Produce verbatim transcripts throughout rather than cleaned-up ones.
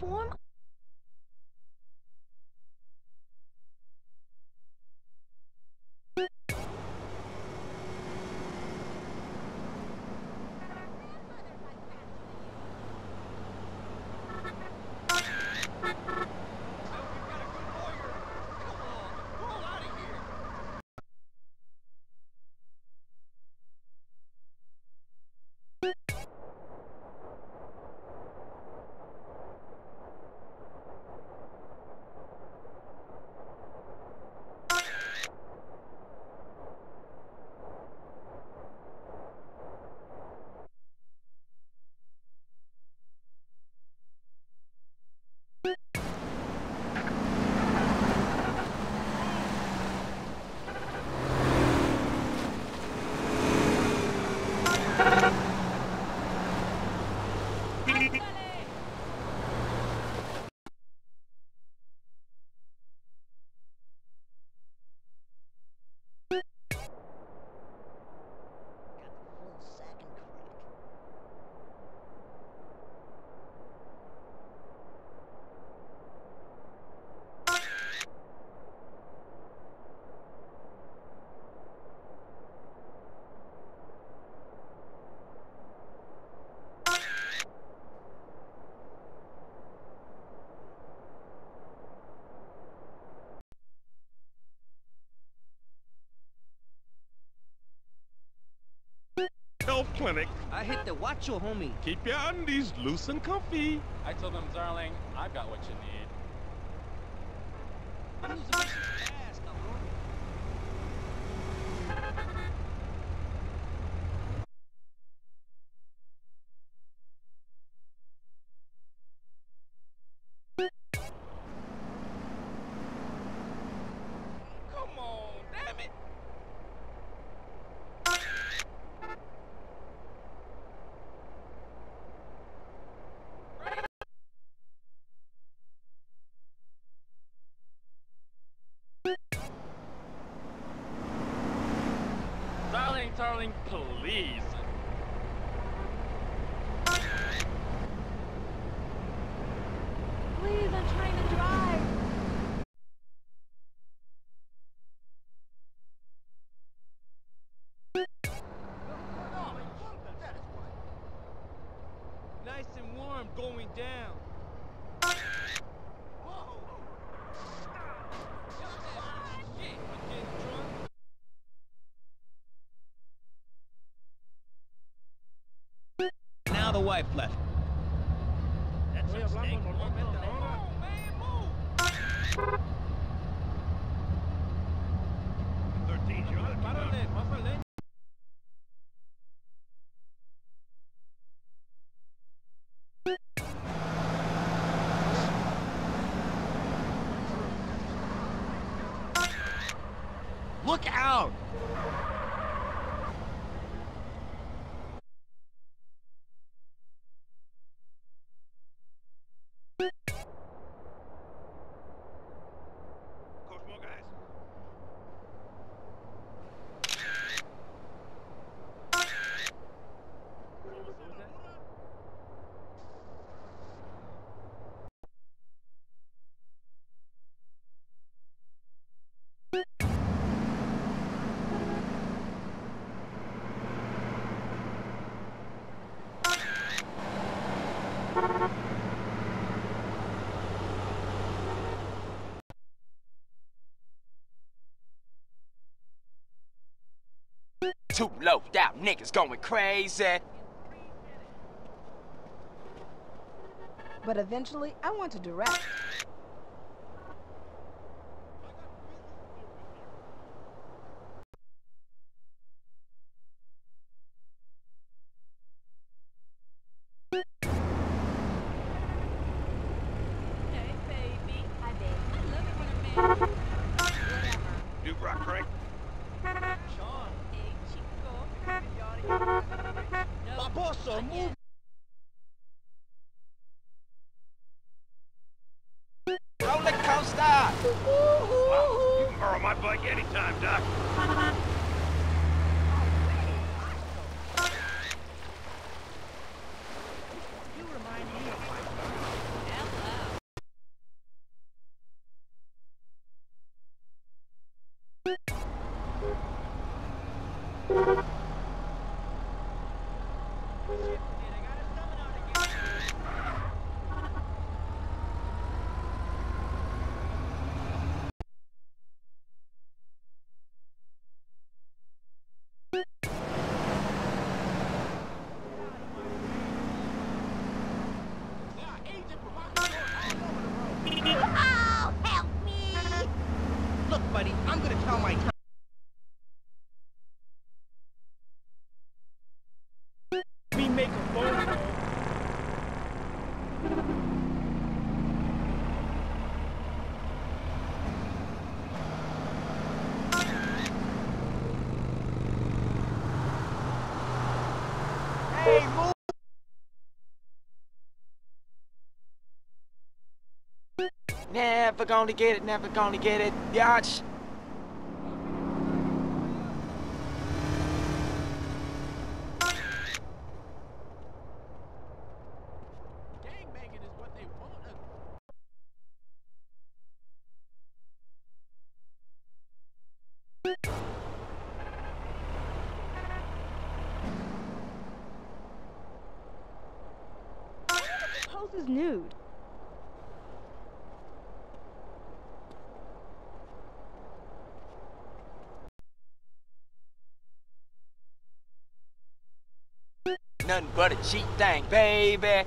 Form? Clinic. I hit the watch your homie. Keep your undies loose and comfy. I told them, darling, I've got what you need. Darling, please. Please, I'm trying to drive. Nice and warm going down. Wife left. That's a mistake. Look out! Two low-down niggas going crazy. But eventually, I want to direct. Never gonna get it, never gonna get it, biatch. Nothing but a cheap thing, baby.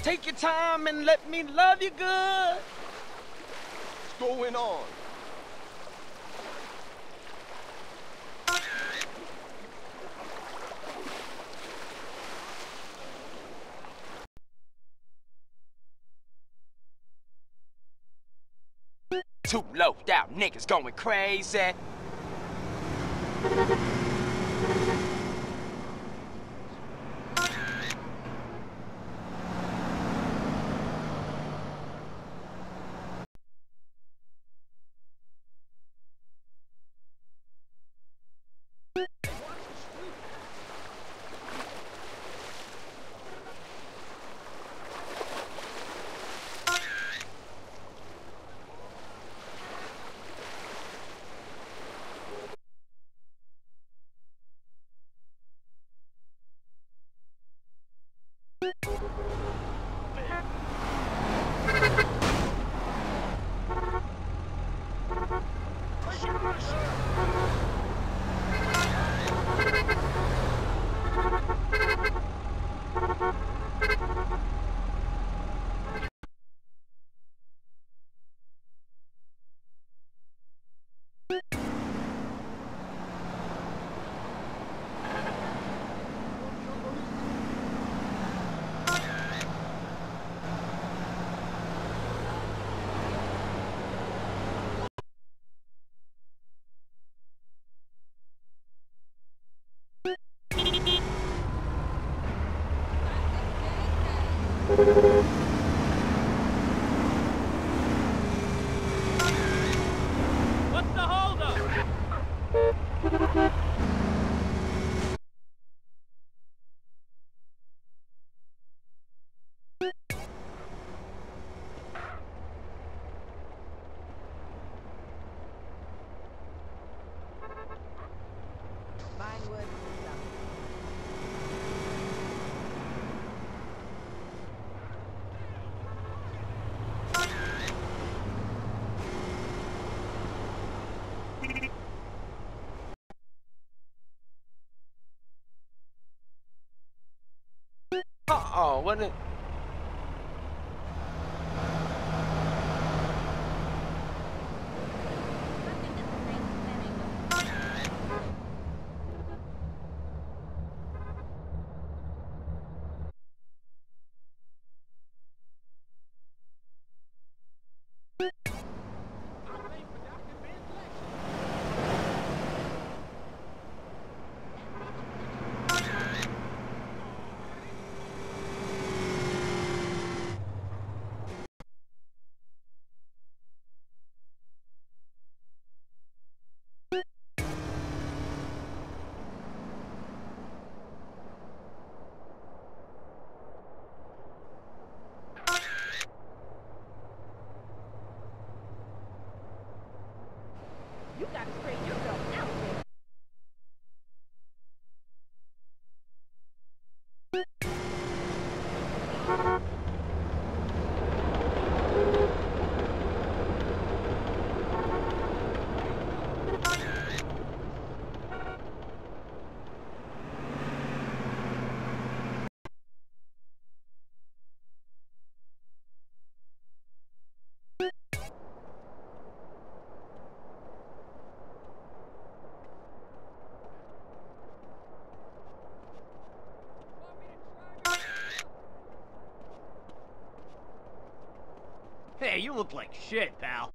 Take your time and let me love you good. What's going on? Two low-down niggas going crazy. Oh, what it? Hey, you look like shit, pal.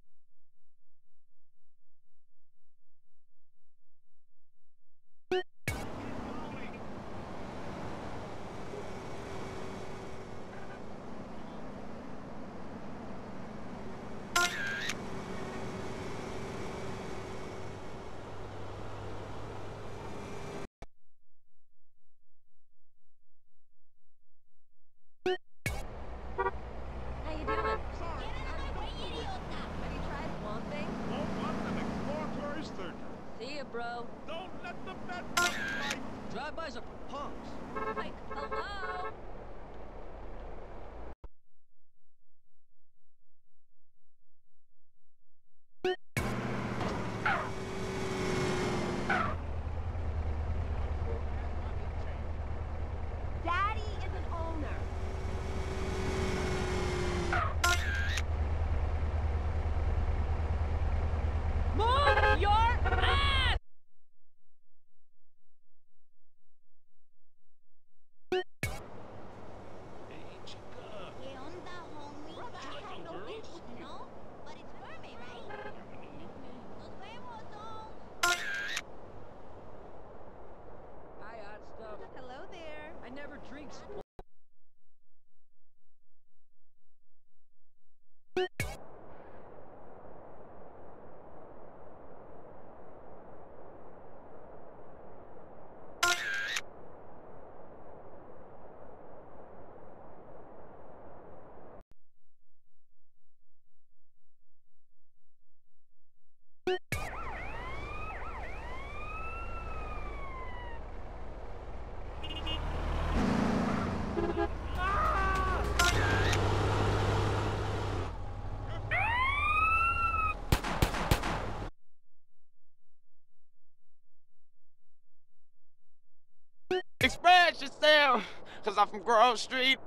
Express yourself, cause I'm from Grove Street.